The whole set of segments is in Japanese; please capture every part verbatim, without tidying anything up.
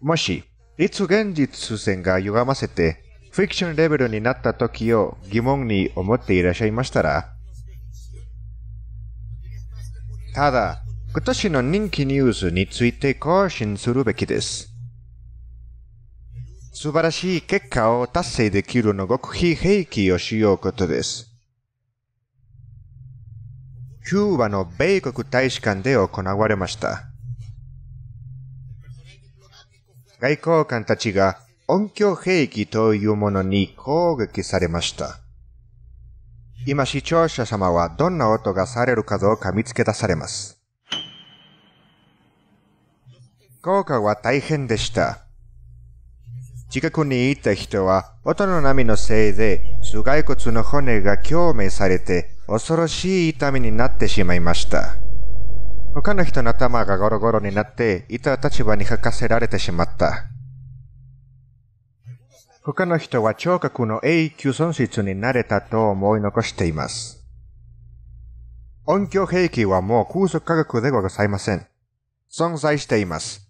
もし、立現実線が歪ませて、フィクションレベルになった時を疑問に思っていらっしゃいましたら、ただ、今年の人気ニュースについて更新するべきです。素晴らしい結果を達成できるの極秘兵器を使用ことです。キューバの米国大使館で行われました。外交官たちが音響兵器というものに攻撃されました。今視聴者様はどんな音がされるかどうか見つけ出されます。効果は大変でした。近くにいた人は、音の波のせいで、頭蓋骨の骨が共鳴されて、恐ろしい痛みになってしまいました。他の人の頭がゴロゴロになって、いた立場に吐かせられてしまった。他の人は聴覚の永久損失になれたと思い残しています。音響兵器はもう空想科学ではございません。存在しています。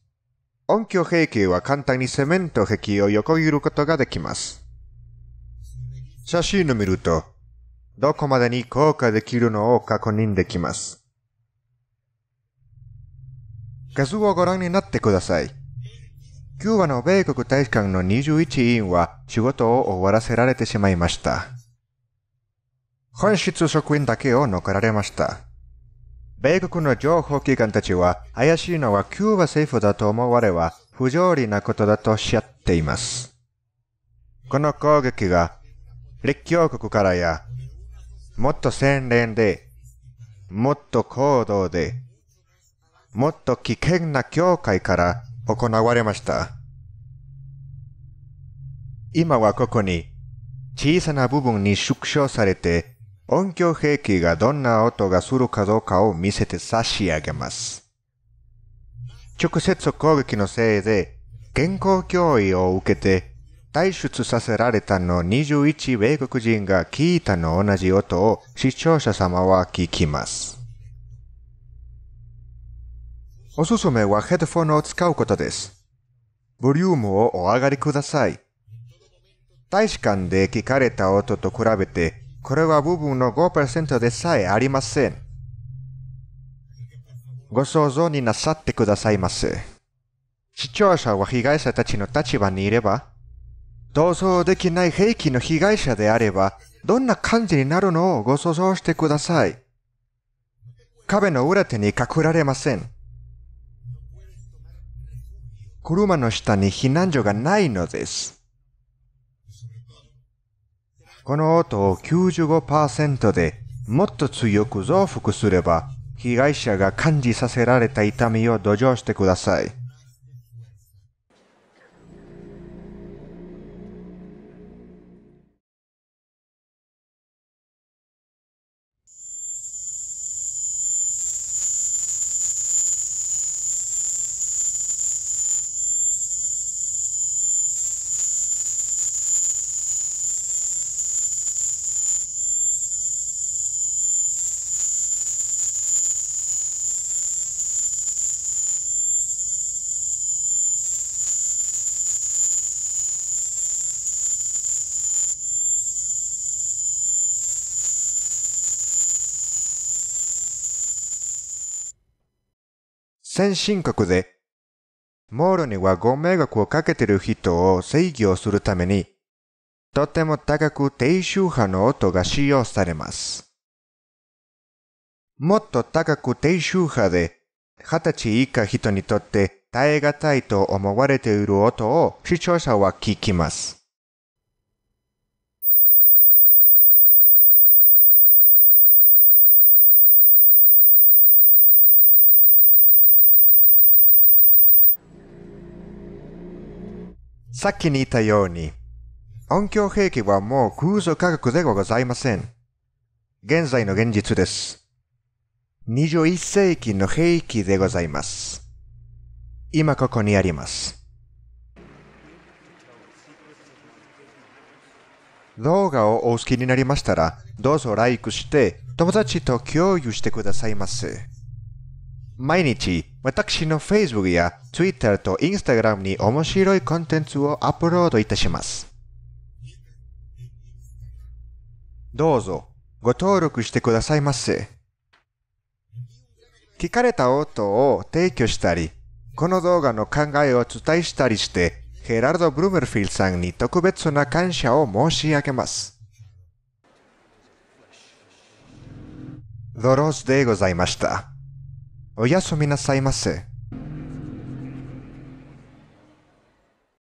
音響兵器は簡単にセメント壁を横切ることができます。写真を見ると、どこまでに効果できるのを確認できます。画像をご覧になってください。キューバの米国大使館のにじゅういち員は仕事を終わらせられてしまいました。本室職員だけを残られました。米国の情報機関たちは、怪しいのはキューバ政府だと思われは、不条理なことだとおっしゃっています。この攻撃が、列強国からや、もっと洗練で、もっと行動で、もっと危険な境界から行われました。今はここに、小さな部分に縮小されて、音響兵器がどんな音がするかどうかを見せて差し上げます。直接攻撃のせいで、現行脅威を受けて、退出させられたのにじゅういち米国人が聞いたの同じ音を視聴者様は聞きます。おすすめはヘッドフォンを使うことです。ボリュームをお上がりください。大使館で聞かれた音と比べて、これは部分の ごパーセント でさえありません。ご想像になさってくださいませ。視聴者は被害者たちの立場にいれば、逃走できない兵器の被害者であれば、どんな感じになるのをご想像してください。壁の裏手に隠られません。車の下に避難所がないのです。この音を きゅうじゅうごパーセント でもっと強く増幅すれば、被害者が感じさせられた痛みを同情してください。先進国で、モールにはご迷惑をかけている人を制御するために、とても高く低周波の音が使用されます。もっと高く低周波で、はたち以下人にとって耐え難いと思われている音を視聴者は聞きます。さっきに言ったように、音響兵器はもう空想科学ではございません。現在の現実です。にじゅういっ世紀の兵器でございます。今ここにあります。動画をお好きになりましたら、どうぞライクして、友達と共有してくださいませ。毎日、私の Facebook や Twitter と Instagram に面白いコンテンツをアップロードいたします。どうぞご登録してくださいませ。聞かれた音を提供したり、この動画の考えをお伝えしたりして、ヘラルド・ブルメルフィールさんに特別な感謝を申し上げます。ドローズでございました。おやすみなさいませ。